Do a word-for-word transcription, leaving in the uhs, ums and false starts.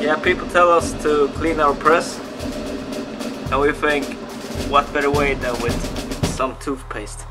Yeah, people tell us to clean our press, and we think, what better way than with some toothpaste.